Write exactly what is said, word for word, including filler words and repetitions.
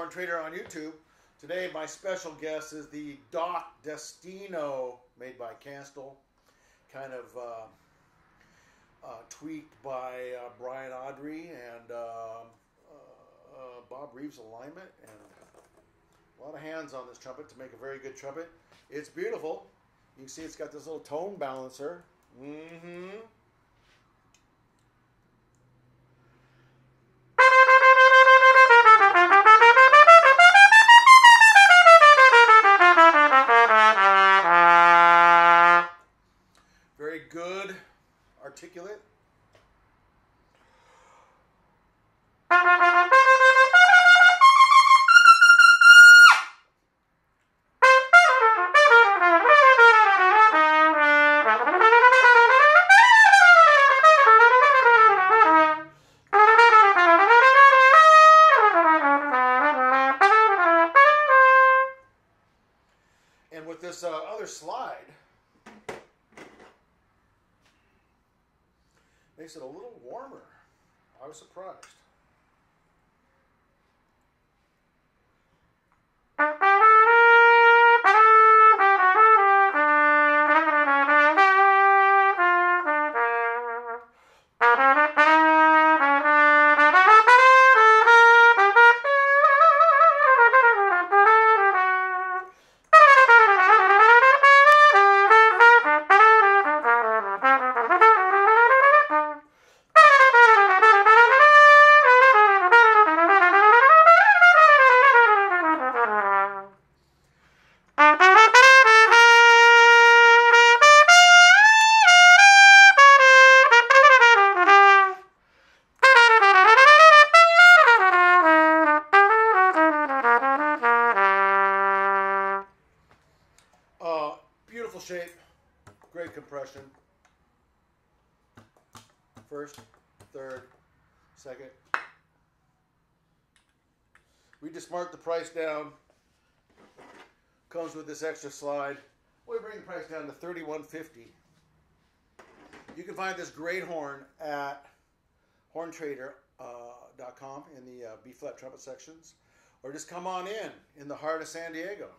Horn Trader on YouTube. Today my special guest is the Doc Destino, made by Kanstul, kind of uh, uh, tweaked by uh, Byron Autry and uh, uh, uh, Bob Reeves alignment, and a lot of hands on this trumpet to make a very good trumpet. It's beautiful. You can see it's got this little tone balancer. Mm-hmm. Good, articulate. And with this uh, other slide, makes it a little warmer. I was surprised. Shape, great compression. First, third, second. We just marked the price down. Comes with this extra slide. We bring the price down to thirty-one fifty. You can find this great horn at horn trader dot com in the uh, B flat trumpet sections, or just come on in in the heart of San Diego.